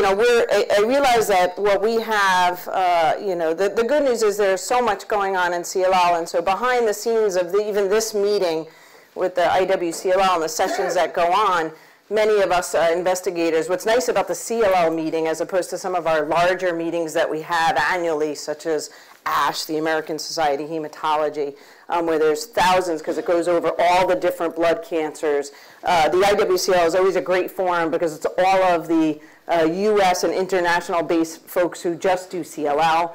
you know, I realize that what we have, you know, the good news is there's so much going on in CLL, and so behind the scenes of even this meeting with the IWCLL and the sessions that go on, many of us investigators, what's nice about the CLL meeting as opposed to some of our larger meetings that we have annually, such as ASH, the American Society of Hematology, where there's thousands because it goes over all the different blood cancers. The IWCL is always a great forum because it's all of the US and international based folks who just do CLL,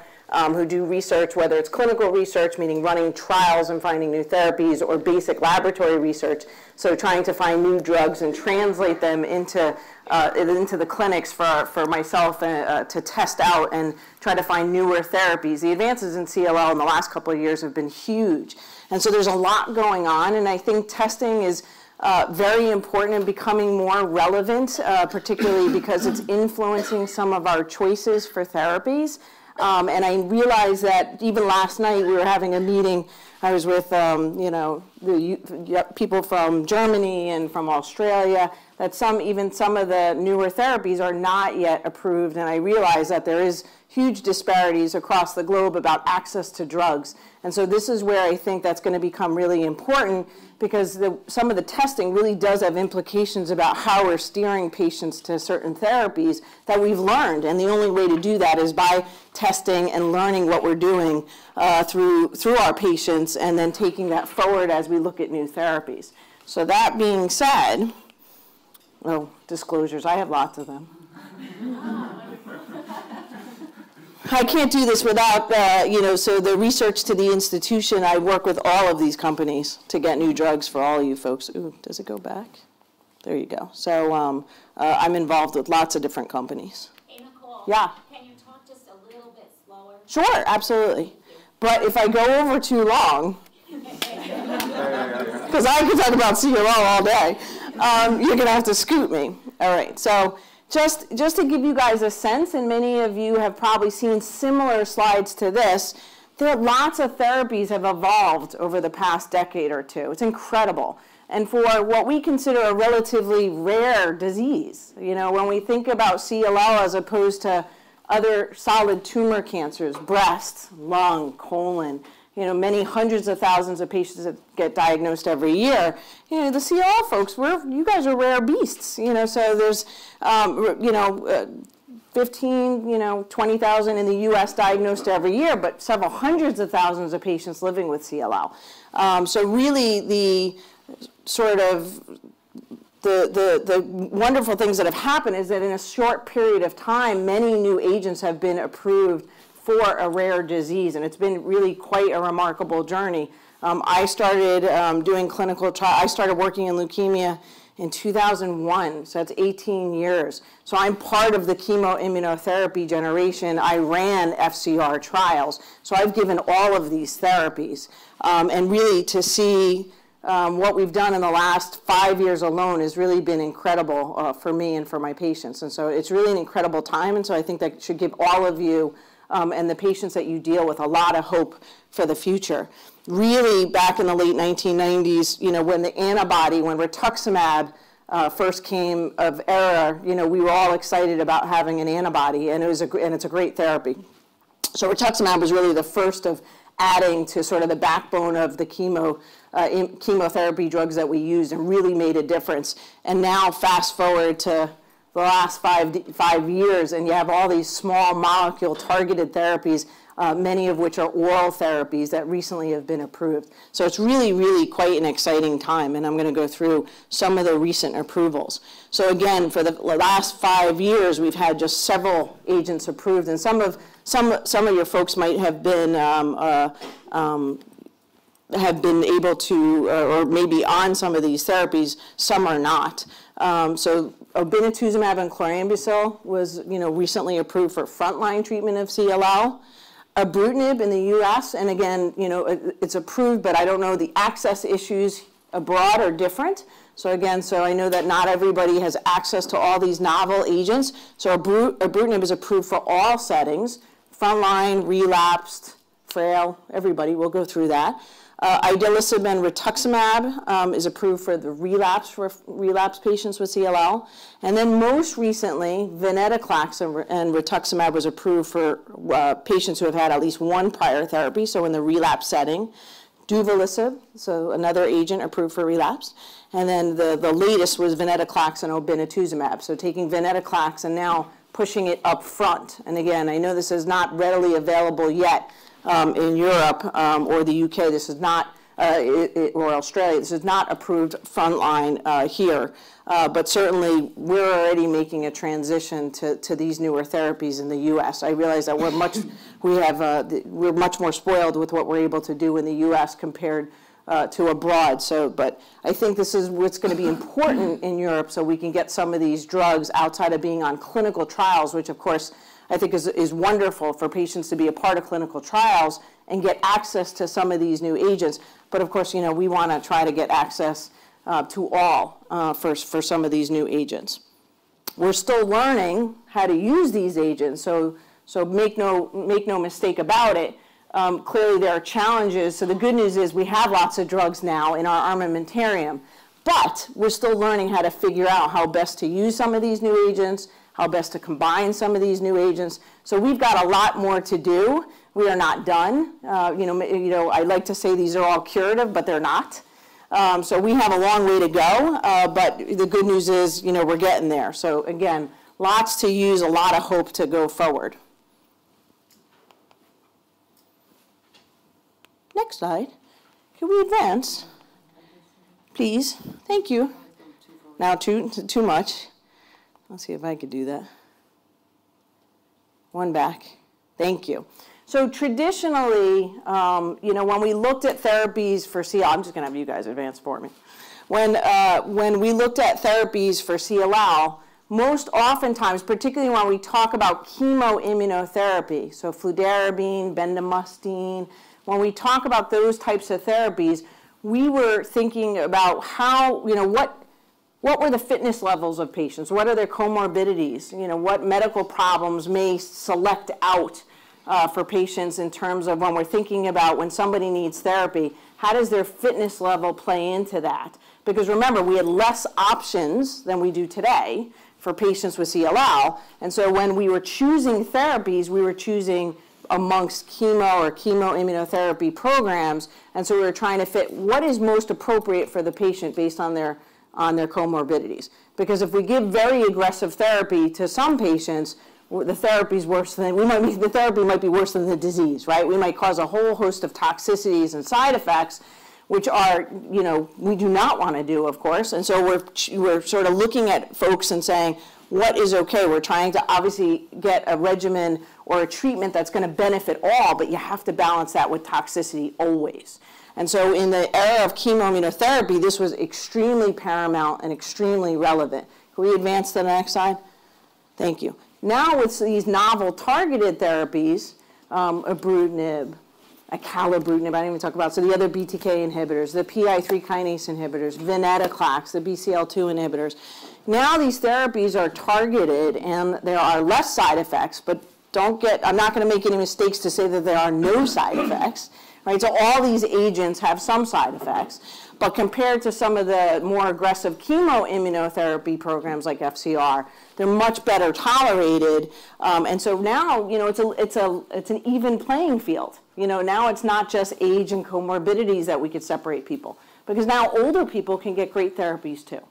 who do research, whether it's clinical research, meaning running trials and finding new therapies, or basic laboratory research, so trying to find new drugs and translate them into the clinics for myself to test out and try to find newer therapies. The advances in CLL in the last couple of years have been huge. And so there's a lot going on, and I think testing is very important and becoming more relevant, particularly because it's influencing some of our choices for therapies. And I realized that even last night we were having a meeting. I was with, you know, the people from Germany and from Australia, that even some of the newer therapies are not yet approved. And I realized that there is huge disparities across the globe about access to drugs. And so this is where I think that's going to become really important, because some of the testing really does have implications about how we're steering patients to certain therapies that we've learned. And the only way to do that is by testing and learning what we're doing through our patients, and then taking that forward as we look at new therapies. So that being said, oh, disclosures, I have lots of them. I can't do this without, you know, so the research to the institution, I work with all of these companies to get new drugs for all of you folks. Ooh, does it go back? There you go. So I'm involved with lots of different companies. Hey, Nicole. Yeah. Can you talk just a little bit slower? Sure, absolutely. But if I go over too long, because I could talk about CLL all day, you're going to have to scoot me. All right. So just to give you guys a sense, and many of you have probably seen similar slides to this, there lots of therapies have evolved over the past decade or two. It's incredible. And for what we consider a relatively rare disease, you know, when we think about CLL as opposed to other solid tumor cancers, breast, lung, colon, you know, many hundreds of thousands of patients that get diagnosed every year. You know, the CLL folks, you guys are rare beasts. You know, so there's, you know, 15, you know, 20,000 in the U.S. diagnosed every year, but several hundreds of thousands of patients living with CLL. So really, the wonderful things that have happened is that in a short period of time, many new agents have been approved for a rare disease, and it's been really quite a remarkable journey. I started doing clinical trials. I started working in leukemia in 2001, so that's 18 years. So I'm part of the chemoimmunotherapy generation. I ran FCR trials, so I've given all of these therapies, and really to see what we've done in the last 5 years alone has really been incredible for me and for my patients, and so it's really an incredible time, and so I think that should give all of you and the patients that you deal with a lot of hope for the future. Really, back in the late 1990s, you know, when the antibody, when rituximab first came of era, you know, we were all excited about having an antibody, and it's a great therapy. So rituximab was really the first of adding to sort of the backbone of the chemotherapy drugs that we used, and really made a difference. And now, fast forward to the last five years, and you have all these small molecule targeted therapies, many of which are oral therapies that recently have been approved. So it's really, really quite an exciting time, and I'm going to go through some of the recent approvals. So again, for the last 5 years, we've had just several agents approved, and some of your folks might have been able to, or maybe on some of these therapies, some are not. So obinutuzumab and chlorambucil was, you know, recently approved for frontline treatment of CLL. Ibrutinib in the US, and again, you know, it's approved, but I don't know, the access issues abroad are different. So again, so I know that not everybody has access to all these novel agents. So ibrutinib is approved for all settings, frontline, relapsed, frail, everybody, we'll go through that. Idelalisib and rituximab is approved for the relapse patients with CLL. And then most recently, venetoclax and rituximab was approved for patients who have had at least one prior therapy, so in the relapse setting. Duvelisib, so another agent approved for relapse. And then the latest was venetoclax and obinutuzumab, so taking venetoclax and now pushing it up front. And again, I know this is not readily available yet in Europe or the UK. This is not, or Australia, this is not approved frontline here. But certainly, we're already making a transition to these newer therapies in the U.S. I realize that we're much more spoiled with what we're able to do in the U.S. compared to abroad. So, but I think this is what's going to be important in Europe, so we can get some of these drugs outside of being on clinical trials, which of course I think is wonderful for patients to be a part of clinical trials and get access to some of these new agents. But of course, you know, we want to try to get access to all for some of these new agents. We're still learning how to use these agents, so make no mistake about it. Clearly, there are challenges. So the good news is we have lots of drugs now in our armamentarium, but we're still learning how to figure out how best to use some of these new agents, how best to combine some of these new agents. So we've got a lot more to do. We are not done. You know, I like to say these are all curative, but they're not. So we have a long way to go, but the good news is, you know, we're getting there. So again, lots to use, a lot of hope to go forward. Next slide. Can we advance? Please, thank you. Now too much. Let's see if I could do that. One back. Thank you. So traditionally, you know, when we looked at therapies for CLL, I'm just going to have you guys advance for me. When we looked at therapies for CLL, most oftentimes, particularly when we talk about chemoimmunotherapy, so fludarabine, bendamustine, when we talk about those types of therapies, we were thinking about how, you know, what were the fitness levels of patients? What are their comorbidities? You know, what medical problems may select out for patients in terms of when we're thinking about when somebody needs therapy, how does their fitness level play into that? Because remember, we had less options than we do today for patients with CLL. And so when we were choosing therapies, we were choosing amongst chemo or chemoimmunotherapy programs. And so we were trying to fit what is most appropriate for the patient based on their comorbidities. Because if we give very aggressive therapy to some patients, the therapy might be worse than the disease, right? We might cause a whole host of toxicities and side effects, which are, you know, we do not want to do, of course. And so we're sort of looking at folks and saying, what is okay? We're trying to obviously get a regimen or a treatment that's going to benefit all, but you have to balance that with toxicity always. And so in the era of chemoimmunotherapy, this was extremely paramount and extremely relevant. Can we advance to the next slide? Thank you. Now with these novel targeted therapies, Ibrutinib, acalabrutinib, I didn't even talk about, so the other BTK inhibitors, the PI3 kinase inhibitors, venetoclax, the BCL2 inhibitors. Now these therapies are targeted and there are less side effects, but I'm not going to make any mistakes to say that there are no side effects, right? So all these agents have some side effects, but compared to some of the more aggressive chemoimmunotherapy programs like FCR, they're much better tolerated, and so now, you know, it's an even playing field. You know, now it's not just age and comorbidities that we could separate people, because now older people can get great therapies too.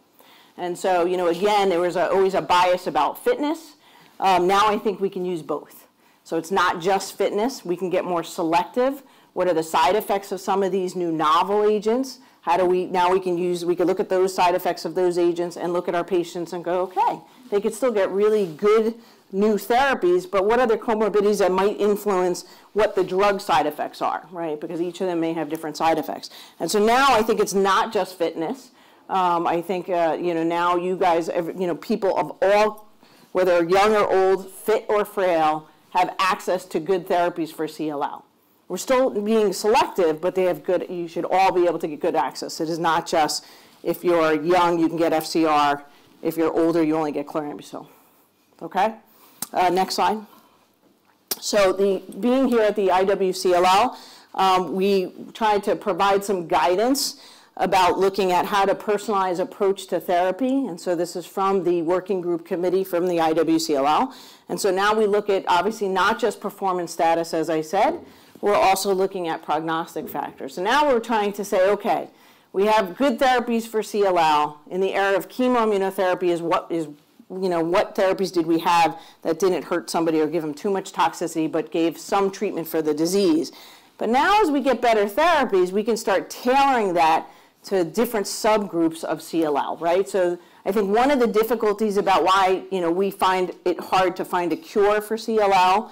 And so, you know, again, there was always a bias about fitness. Now I think we can use both. So it's not just fitness. We can get more selective. What are the side effects of some of these new novel agents? How do we, now we can look at those side effects of those agents and look at our patients and go, okay, they could still get really good new therapies, but what other comorbidities that might influence what the drug side effects are, right? Because each of them may have different side effects. And so now I think it's not just fitness. I think, you know, now you guys, you know, people of all, whether young or old, fit or frail, have access to good therapies for CLL. We're still being selective, but they have good, you should all be able to get good access. It is not just if you're young, you can get FCR. If you're older, you only get chlorambucil. Okay? Next slide. So being here at the IWCLL, We tried to provide some guidance about looking at how to personalize approach to therapy. And so this is from the working group committee from the IWCLL. And so now we look at, obviously, not just performance status, as I said. We're also looking at prognostic factors. So now we're trying to say, okay, we have good therapies for CLL. In the area of chemoimmunotherapy is what is, you know, what therapies did we have that didn't hurt somebody or give them too much toxicity but gave some treatment for the disease. But now as we get better therapies, we can start tailoring that to different subgroups of CLL, right? So I think one of the difficulties about why, you know, we find it hard to find a cure for CLL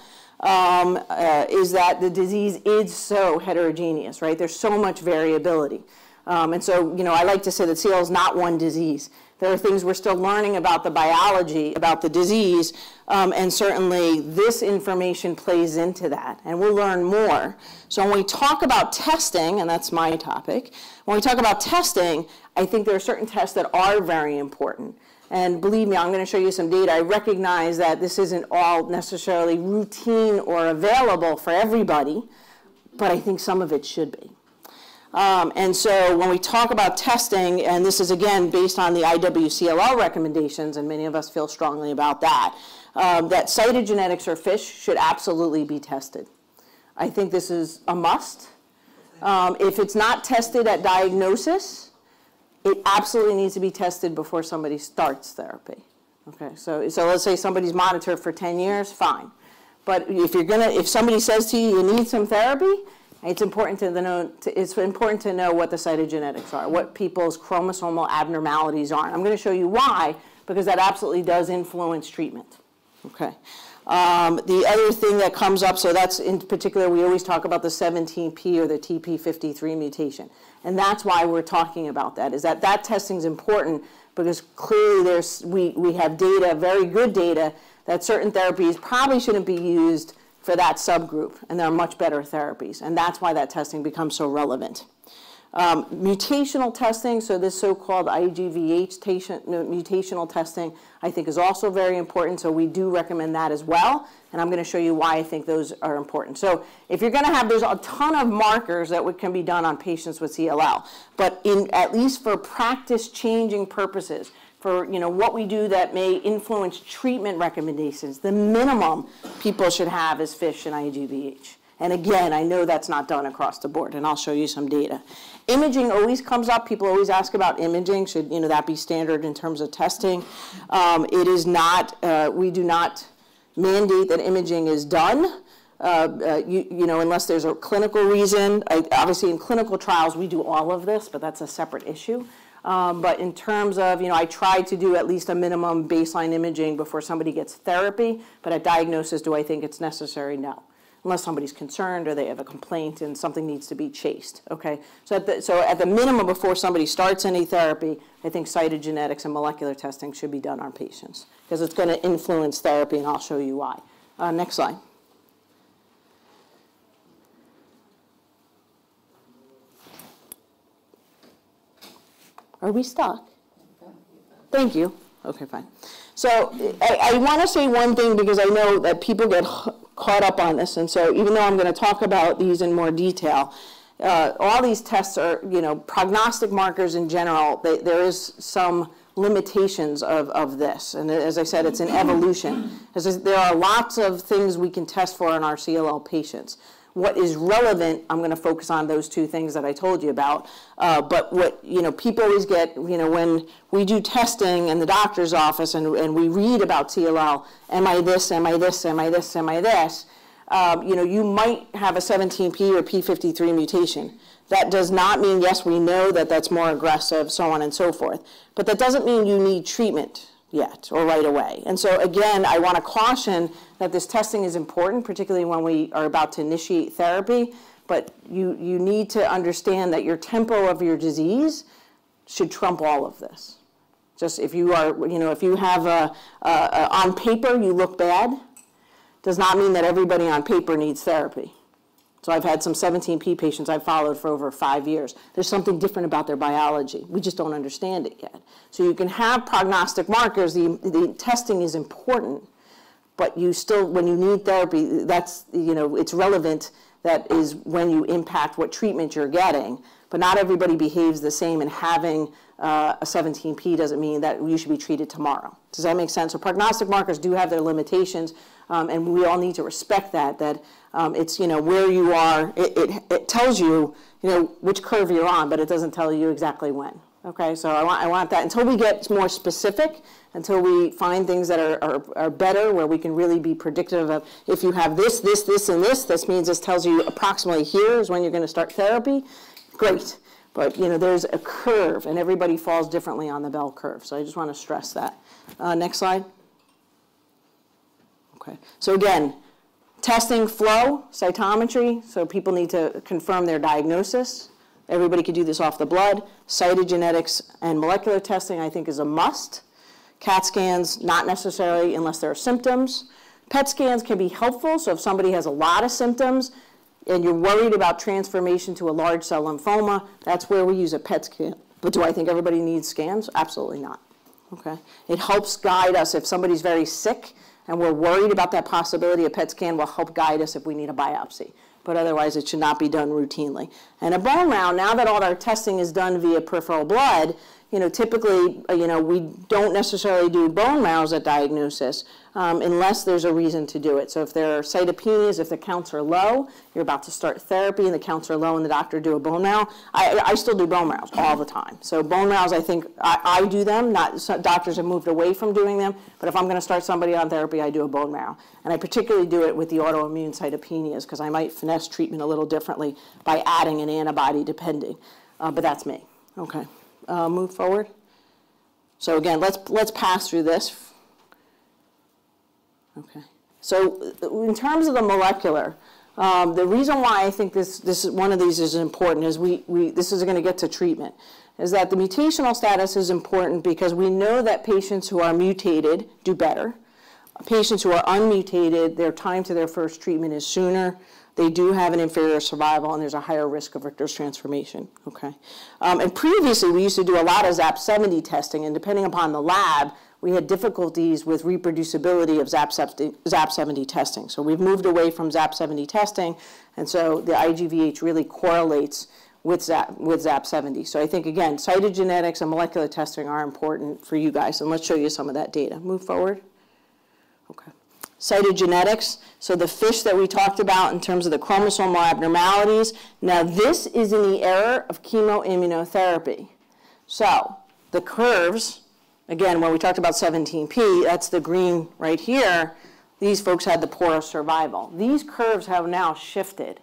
is that the disease is so heterogeneous, right? There's so much variability. And so, you know, I like to say that CLL is not one disease. There are things we're still learning about the biology, about the disease, and certainly this information plays into that, and we'll learn more. So when we talk about testing, and that's my topic, when we talk about testing, I think there are certain tests that are very important. And believe me, I'm going to show you some data. I recognize that this isn't all necessarily routine or available for everybody, but I think some of it should be. And so when we talk about testing, and this is again based on the IWCLL recommendations, and many of us feel strongly about that, that cytogenetics or FISH should absolutely be tested. I think this is a must. If it's not tested at diagnosis, it absolutely needs to be tested before somebody starts therapy. Okay, so let's say somebody's monitored for 10 years, fine. But if somebody says to you, you need some therapy, it's important to know what the cytogenetics are, what people's chromosomal abnormalities are. And I'm going to show you why, because that absolutely does influence treatment. Okay. The other thing that comes up, so that's in particular, we always talk about the 17p or the TP53 mutation. And that's why we're talking about that, is that that testing is important, because clearly we have data, very good data, that certain therapies probably shouldn't be used for that subgroup, and there are much better therapies, and that's why that testing becomes so relevant. Mutational testing, so this so-called IGVH mutational testing, I think is also very important, so we do recommend that as well, and I'm going to show you why I think those are important. So if you're going to have, there's a ton of markers that can be done on patients with CLL, but at least for practice-changing purposes, for, you know, what we do that may influence treatment recommendations, the minimum people should have is FISH and IGVH. And again, I know that's not done across the board, and I'll show you some data. Imaging always comes up. People always ask about imaging. Should, you know, that be standard in terms of testing? It is not. We do not mandate that imaging is done. You know, unless there's a clinical reason. Obviously, in clinical trials, we do all of this, but that's a separate issue. But in terms of, you know, I try to do at least a minimum baseline imaging before somebody gets therapy, but at diagnosis, do I think it's necessary? No. Unless somebody's concerned or they have a complaint and something needs to be chased, okay? So at the minimum, before somebody starts any therapy, I think cytogenetics and molecular testing should be done on patients, because it's going to influence therapy, and I'll show you why. Next slide. Are we stuck? Thank you. Okay, fine. So I want to say one thing, because I know that people get caught up on this, and so even though I'm going to talk about these in more detail, all these tests are, you know, prognostic markers in general. There is some limitations of this, and as I said, it's an evolution. There are lots of things we can test for in our CLL patients. What is relevant, I'm going to focus on those two things that I told you about. But what, you know, people always get, you know, when we do testing in the doctor's office and we read about CLL, am I this, am I this, am I this, am I this? You know, you might have a 17p or p53 mutation. That does not mean, yes, we know that that's more aggressive, so on and so forth. But that doesn't mean you need treatment yet or right away. And so again, I want to caution that this testing is important, particularly when we are about to initiate therapy, but you need to understand that your tempo of your disease should trump all of this. Just if you are, you know, if you have a on paper you look bad, does not mean that everybody on paper needs therapy. So I've had some 17p patients I've followed for over 5 years. There's something different about their biology. We just don't understand it yet. So you can have prognostic markers. The testing is important, but you still, when you need therapy, that's, you know, it's relevant that is when you impact what treatment you're getting. But not everybody behaves the same, and having a 17p doesn't mean that you should be treated tomorrow. Does that make sense? So prognostic markers do have their limitations, and we all need to respect that, it's, you know, where you are. It tells you, you know, which curve you're on, but it doesn't tell you exactly when. Okay, so I want that until we get more specific, until we find things that are better, where we can really be predictive of, if you have this, this, this, and this, this means this tells you approximately here is when you're going to start therapy. Great. But, you know, there's a curve, and everybody falls differently on the bell curve. So I just want to stress that. Next slide. Okay. So again, testing flow, cytometry. So people need to confirm their diagnosis. Everybody could do this off the blood. Cytogenetics and molecular testing, I think, is a must. CAT scans, not necessarily unless there are symptoms. PET scans can be helpful, so if somebody has a lot of symptoms and you're worried about transformation to a large cell lymphoma, that's where we use a PET scan. But do I think everybody needs scans? Absolutely not. Okay. It helps guide us if somebody's very sick and we're worried about that possibility. A PET scan will help guide us if we need a biopsy. But otherwise, it should not be done routinely. And a bone marrow, now that all our testing is done via peripheral blood, you know, typically, you know, we don't necessarily do bone marrows at diagnosis unless there's a reason to do it. So if there are cytopenias, if the counts are low, you're about to start therapy and the counts are low and the doctor do a bone marrow, I still do bone marrows all the time. So bone marrows, I think, I do them. Doctors have moved away from doing them, but if I'm going to start somebody on therapy, I do a bone marrow. And I particularly do it with the autoimmune cytopenias because I might finesse treatment a little differently by adding an antibody depending, but that's me. Okay. Move forward. So again, let's pass through this. Okay. So in terms of the molecular, the reason why I think this is one of these is important is this is going to get to treatment, is that the mutational status is important because we know that patients who are mutated do better. Patients who are unmutated, their time to their first treatment is sooner. They do have an inferior survival, and there's a higher risk of Richter's transformation. Okay, and previously, we used to do a lot of ZAP70 testing, and depending upon the lab, we had difficulties with reproducibility of ZAP70 testing. So we've moved away from ZAP70 testing, and so the IGVH really correlates with ZAP70. So I think, again, cytogenetics and molecular testing are important for you guys, and let's show you some of that data. Move forward. Okay. Cytogenetics, so the FISH that we talked about in terms of the chromosomal abnormalities. Now this is in the era of chemoimmunotherapy. So the curves, again, when we talked about 17p, that's the green right here. These folks had the poorest survival. These curves have now shifted,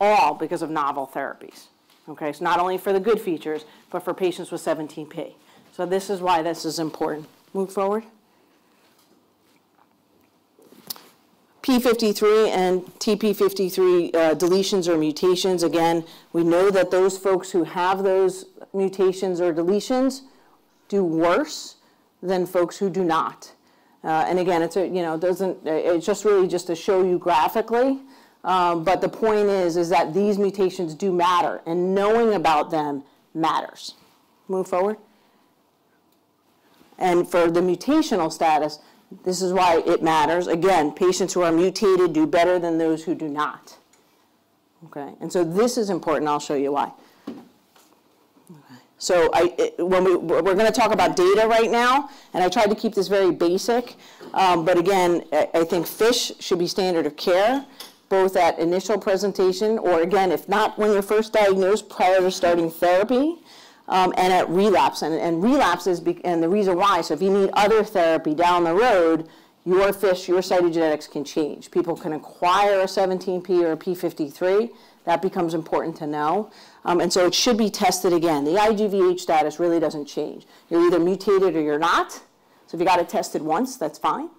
all because of novel therapies. Okay, so not only for the good features, but for patients with 17p. So this is why this is important. Move forward. P53 and TP53 deletions or mutations, again, we know that those folks who have those mutations or deletions do worse than folks who do not. And again, it's a, you know, it's just really just to show you graphically, but the point is that these mutations do matter, and knowing about them matters. Move forward. And for the mutational status, this is why it matters. Again, patients who are mutated do better than those who do not. Okay, and so this is important. I'll show you why. Okay. So we're going to talk about data right now, and I tried to keep this very basic. But again, I think FISH should be standard of care, both at initial presentation or, again, if not when you're first diagnosed, prior to starting therapy. And at relapse, and the reason why, so if you need other therapy down the road, your FISH, your cytogenetics can change. People can acquire a 17p or a p53. That becomes important to know. And so it should be tested again. The IGVH status really doesn't change. You're either mutated or you're not. So if you got it tested once, that's fine.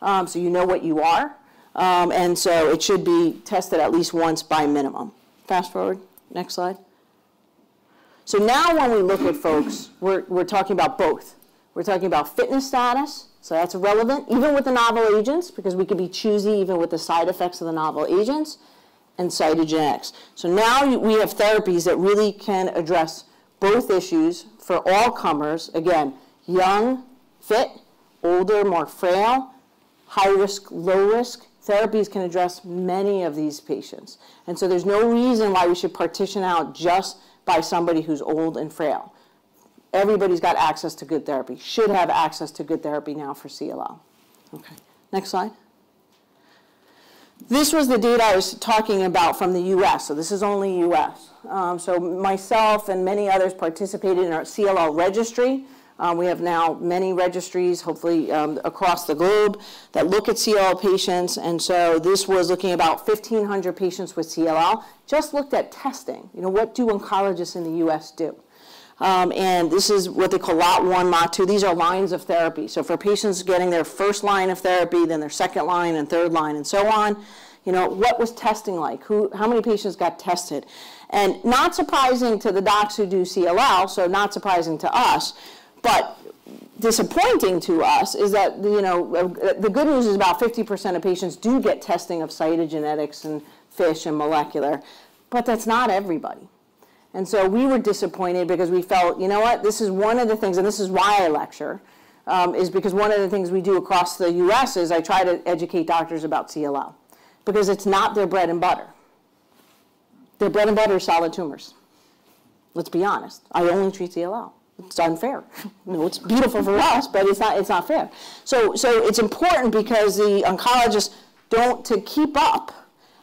So you know what you are. And so it should be tested at least once by minimum. Fast forward, next slide. So now when we look at folks, we're talking about both. We're talking about fitness status, so that's relevant, even with the novel agents, because we can be choosy even with the side effects of the novel agents, and cytogenetics. So now we have therapies that really can address both issues for all comers. Again, young, fit, older, more frail, high risk, low risk, Therapies can address many of these patients. And so there's no reason why we should partition out just by somebody who's old and frail. Everybody's got access to good therapy, should have access to good therapy now for CLL. Okay, next slide. This was the data I was talking about from the US, so this is only US. So myself and many others participated in our CLL registry. We have now many registries, hopefully across the globe, that look at CLL patients, and so this was looking about 1,500 patients with CLL, just looked at testing. You know, what do oncologists in the US do? And this is what they call lot one, lot two. These are lines of therapy. So for patients getting their first line of therapy, then their second line and third line and so on, you know, what was testing like? How many patients got tested? And not surprising to the docs who do CLL, so not surprising to us, but disappointing to us is that, you know, the good news is about 50% of patients do get testing of cytogenetics and FISH and molecular, but that's not everybody. And so we were disappointed because we felt, you know what, this is one of the things, and this is why I lecture, is because one of the things we do across the US is I try to educate doctors about CLL because it's not their bread and butter. Their bread and butter is solid tumors. Let's be honest. I only treat CLL. It's unfair. No, it's beautiful for us, but it's not fair. So it's important because the oncologists don't, to keep up,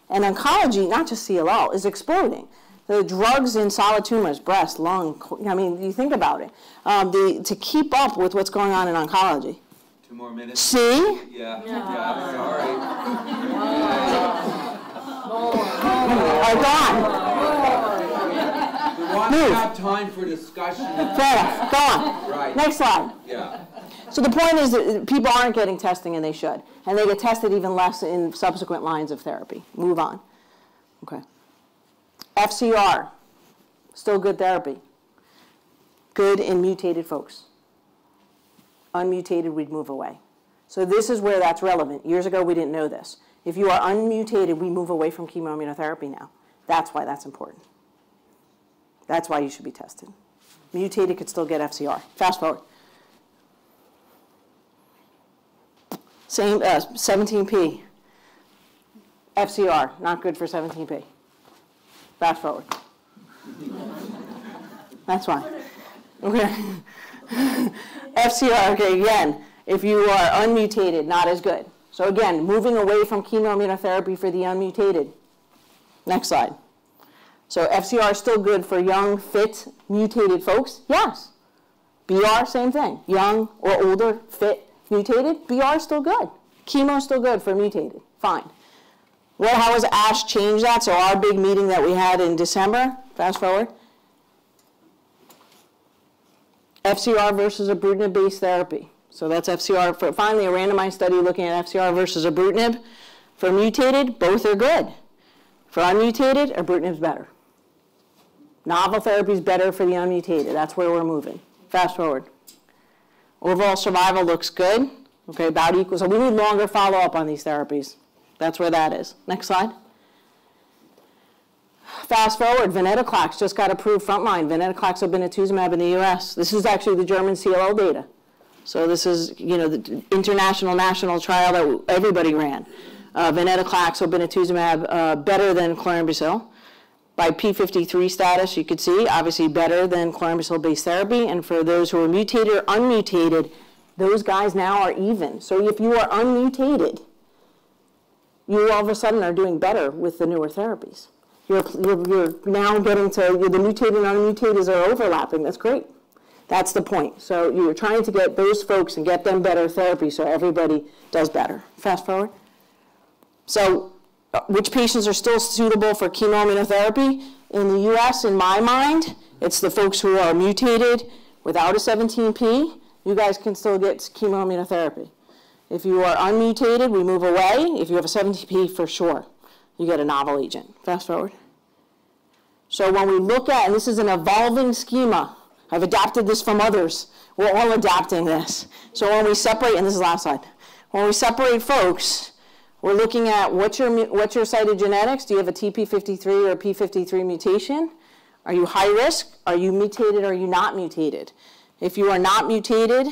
and oncology, not just CLL, is exploding. The drugs in solid tumors, breast, lung, I mean, you think about it. To keep up with what's going on in oncology. 2 more minutes. See? Yeah. Yeah, sorry. Are gone. We want to have time for discussion. Fair enough. Go on. Right. Next slide. Yeah. So the point is that people aren't getting testing, and they should. And they get tested even less in subsequent lines of therapy. Move on. Okay. FCR, still good therapy. Good in mutated folks. Unmutated, we'd move away. So this is where that's relevant. Years ago, we didn't know this. If you are unmutated, we move away from chemoimmunotherapy now. That's why that's important. That's why you should be tested. Mutated could still get FCR. Fast forward. Same, 17P. FCR, not good for 17P. Fast forward. That's why. Okay. FCR, okay, again, if you are unmutated, not as good. So again, moving away from chemoimmunotherapy for the unmutated. Next slide. So FCR is still good for young, fit, mutated folks? Yes. BR, same thing. Young or older, fit, mutated, BR is still good. Chemo is still good for mutated. Fine. Well, how has ASH changed that? So our big meeting that we had in December, fast forward, FCR versus ibrutinib-based therapy. So that's FCR, for finally a randomized study looking at FCR versus ibrutinib. For mutated, both are good. For unmutated, ibrutinib's better. Novel therapy's better for the unmutated. That's where we're moving. Fast forward. Overall survival looks good. Okay, about equal. So we need longer follow-up on these therapies. That's where that is. Next slide. Fast forward, venetoclax just got approved frontline. Venetoclax obinutuzumab in the US. This is actually the German CLL data. So this is, you know, the international national trial that everybody ran. Venetoclax obinutuzumab better than chlorambucil. By P53 status, you could see, obviously better than chlorambucil-based therapy. And for those who are mutated or unmutated, those guys now are even. So if you are unmutated, you all of a sudden are doing better with the newer therapies. You're now getting to, the mutated and unmutated are overlapping. That's great. That's the point. So you're trying to get those folks and get them better therapy so everybody does better. Fast forward. So which patients are still suitable for chemoimmunotherapy? In the US, in my mind, it's the folks who are mutated without a 17P. You guys can still get chemoimmunotherapy. If you are unmutated, we move away. If you have a 17P, for sure, you get a novel agent. Fast forward. So when we look at, and this is an evolving schema. I've adapted this from others. We're all adapting this. So when we separate, and this is the last slide. When we separate folks, we're looking at what's your cytogenetics? Do you have a TP53 or a P53 mutation? Are you high risk? Are you mutated or are you not mutated? If you are not mutated,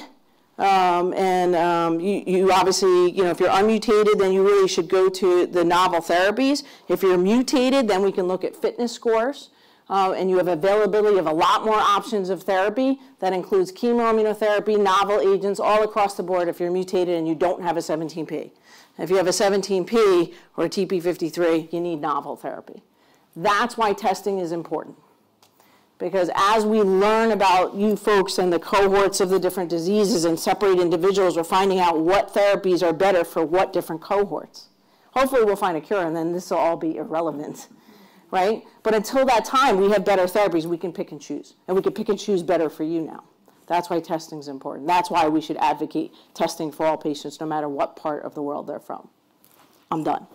You obviously, if you're unmutated, then you really should go to the novel therapies. If you're mutated, then we can look at fitness scores. And you have availability of a lot more options of therapy. That includes chemoimmunotherapy, novel agents, all across the board if you're mutated and you don't have a 17P. If you have a 17P or a TP53, you need novel therapy. That's why testing is important. Because as we learn about you folks and the cohorts of the different diseases and separate individuals, we're finding out what therapies are better for what different cohorts. Hopefully we'll find a cure and then this will all be irrelevant. Right? But until that time, we have better therapies we can pick and choose. And we can pick and choose better for you now. That's why testing is important. That's why we should advocate testing for all patients, no matter what part of the world they're from. I'm done.